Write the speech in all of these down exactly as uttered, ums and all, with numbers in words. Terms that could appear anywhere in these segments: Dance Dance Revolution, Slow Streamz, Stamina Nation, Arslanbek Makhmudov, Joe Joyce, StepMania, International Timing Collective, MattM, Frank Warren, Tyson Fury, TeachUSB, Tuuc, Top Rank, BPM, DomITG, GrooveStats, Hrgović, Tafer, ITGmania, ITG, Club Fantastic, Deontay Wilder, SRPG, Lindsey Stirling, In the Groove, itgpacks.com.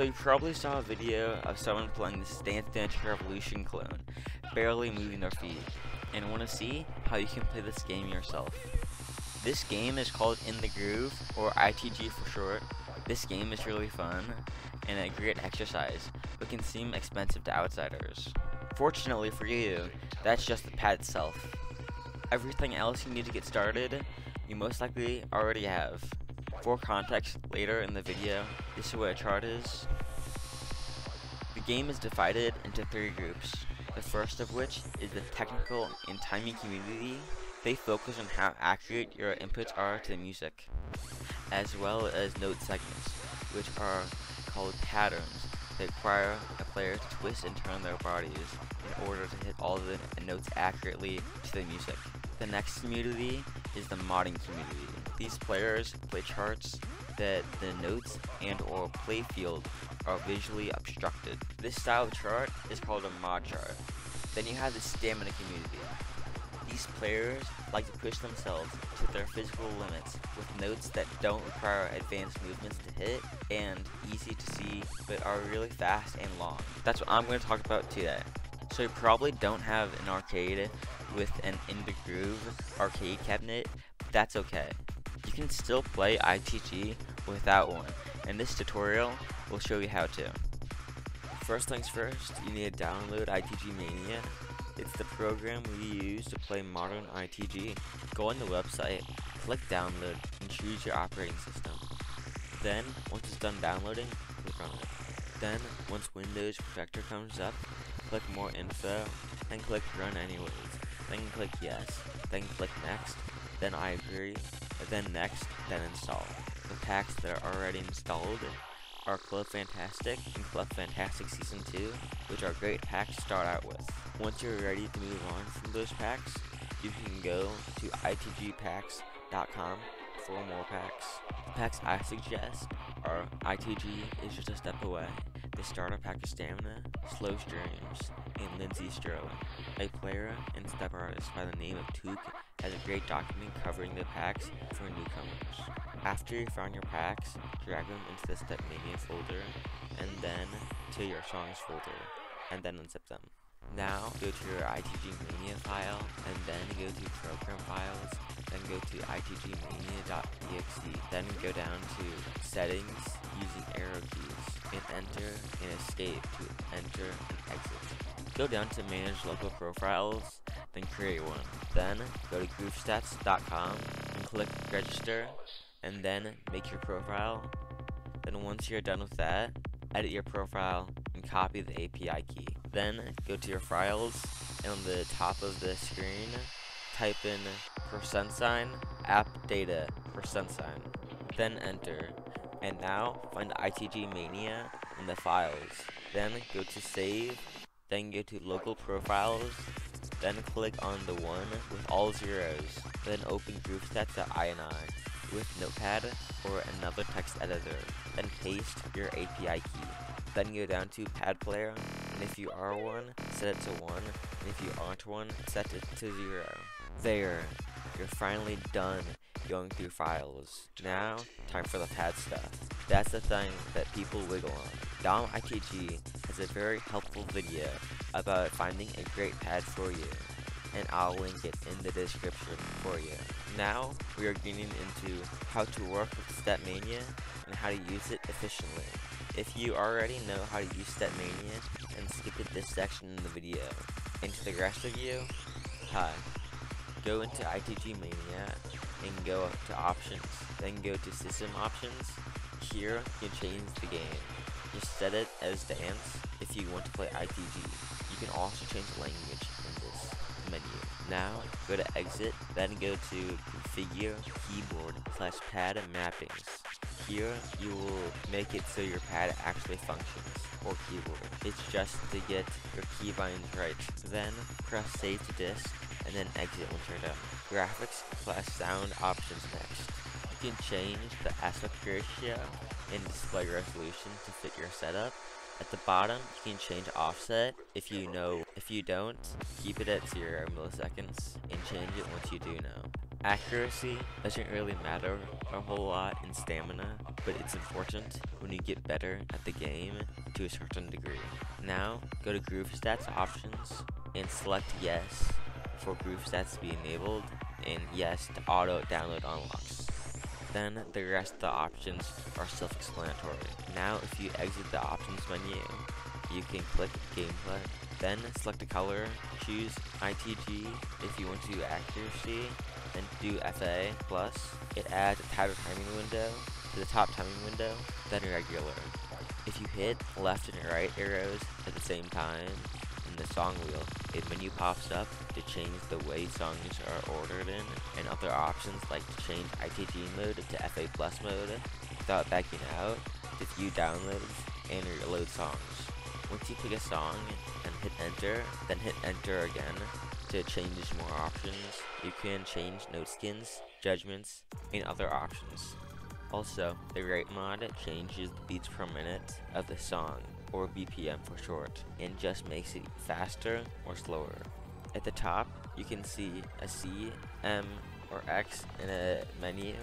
So you probably saw a video of someone playing the Dance Dance Revolution clone, barely moving their feet, and want to see how you can play this game yourself. This game is called In the Groove, or I T G for short. This game is really fun and a great exercise, but can seem expensive to outsiders. Fortunately for you, that's just the pad itself. Everything else you need to get started, you most likely already have. For context, later in the video, this is what a chart is. The game is divided into three groups, the first of which is the technical and timing community. They focus on how accurate your inputs are to the music, as well as note segments, which are called patterns that require a player to twist and turn their bodies in order to hit all the notes accurately to the music. The next community is the modding community. These players play charts that the notes and or play field are visually obstructed. This style of chart is called a mod chart. Then you have the stamina community. These players like to push themselves to their physical limits with notes that don't require advanced movements to hit and easy to see but are really fast and long. That's what I'm going to talk about today. So you probably don't have an arcade with an In the Groove arcade cabinet, but that's okay. You can still play I T G without one, and this tutorial will show you how to. First things first, you need to download ITGmania. It's the program we use to play modern I T G. Go on the website, click download, and choose your operating system. Then, once it's done downloading, click on it. Then, once Windows Protector comes up, click more info, then click run anyways, then click yes, then click next, then I agree, then next, then install. The packs that are already installed are Club Fantastic and Club Fantastic Season two, which are great packs to start out with. Once you're ready to move on from those packs, you can go to I T G packs dot com for more packs. The packs I suggest are I T G is just a step away, the starter pack of Stamina, Slow Streams, and Lindsey Stirling. A player and step artist by the name of Tuuc has a great document covering the packs for newcomers. After you found your packs, drag them into the StepMania folder, and then to your songs folder, and then unzip them. Now go to your ITGmania file, and then go to Program Files, then go to ITGmania dot E X E, then go down to Settings using arrow keys, and Enter and Escape to enter and exit. Go down to Manage Local Profiles, then create one. Then go to groove stats dot com and click Register, and then make your profile. Then once you're done with that, edit your profile and copy the A P I key. Then go to your files, and on the top of the screen, type in percent sign app data percent sign, then enter. And now find ITGmania in the files. Then go to save, then go to local profiles, then click on the one with all zeros, then open groovestats dot I N I. With Notepad or another text editor, then paste your A P I key. Then go down to Pad Player, and if you are one, set it to one, and if you aren't one, set it to zero. There, you're finally done going through files. Now, time for the pad stuff. That's the thing that people wiggle on. DomITG has a very helpful video about finding a great pad for you, and I'll link it in the description for you. Now, we are getting into how to work with StepMania and how to use it efficiently. If you already know how to use StepMania, then skip this section in the video. And to the rest of you, hi. Go into ITGmania and go up to Options, then go to System Options. Here, you change the game. Just set it as Dance if you want to play I T G. You can also change language in this menu. Now go to exit, then go to configure keyboard slash pad mappings. Here you will make it so your pad actually functions, or keyboard. It's just to get your keybinds right. Then press save to disk, and then exit once you're done. Graphics slash sound options next. You can change the aspect ratio and display resolution to fit your setup. At the bottom, you can change offset if you know. If you don't, keep it at zero milliseconds and change it once you do know. Accuracy doesn't really matter a whole lot in stamina, but it's important when you get better at the game to a certain degree. Now, go to Groove Stats options and select yes for Groove Stats to be enabled and yes to auto download unlocks. Then the rest of the options are self-explanatory. Now if you exit the options menu, you can click gameplay, then select a color, choose I T G if you want to do accuracy, then do F A plus. It adds a tab timing window to the top timing window, then regular. If you hit left and right arrows at the same time in the song wheel, a menu pops up to change the way songs are ordered in, and other options like to change I T G mode to F A plus mode without backing out, to view downloads, and reload songs. Once you pick a song and hit enter, then hit enter again to change more options. You can change note skins, judgments, and other options. Also, the rate mod changes the beats per minute of the song, or B P M for short, and just makes it faster or slower. At the top, you can see a C, M, or X in a menu,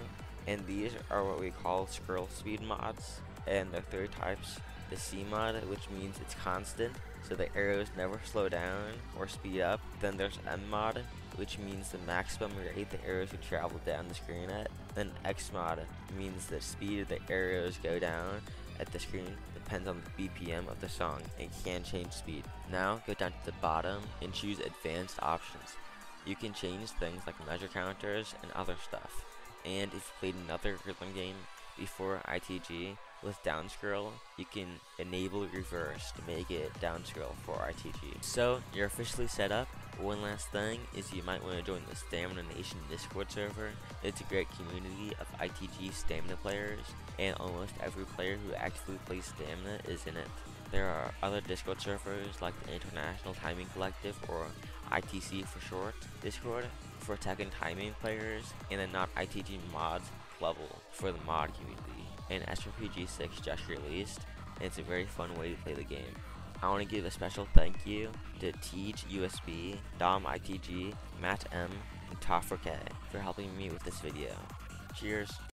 and these are what we call scroll speed mods, and the three types. The C mod, which means it's constant, so the arrows never slow down or speed up. Then there's M mod, which means the maximum rate the arrows would travel down the screen at. Then X mod means the speed the arrows go down at the screen depends on the B P M of the song and can change speed. Now go down to the bottom and choose advanced options. You can change things like measure counters and other stuff. And if you played another rhythm game before I T G, with down scroll, you can enable reverse to make it down scroll for I T G. So you're officially set up. One last thing is you might want to join the Stamina Nation Discord server. It's a great community of I T G stamina players, and almost every player who actively plays stamina is in it. There are other Discord servers like the International Timing Collective, or I T C for short, Discord for tech and timing players, and the not I T G mods level for the mod community. And S R P G six just released, and it's a very fun way to play the game. I want to give a special thank you to TeachUSB, DomITG, MattM, and Tafer for helping me with this video. Cheers!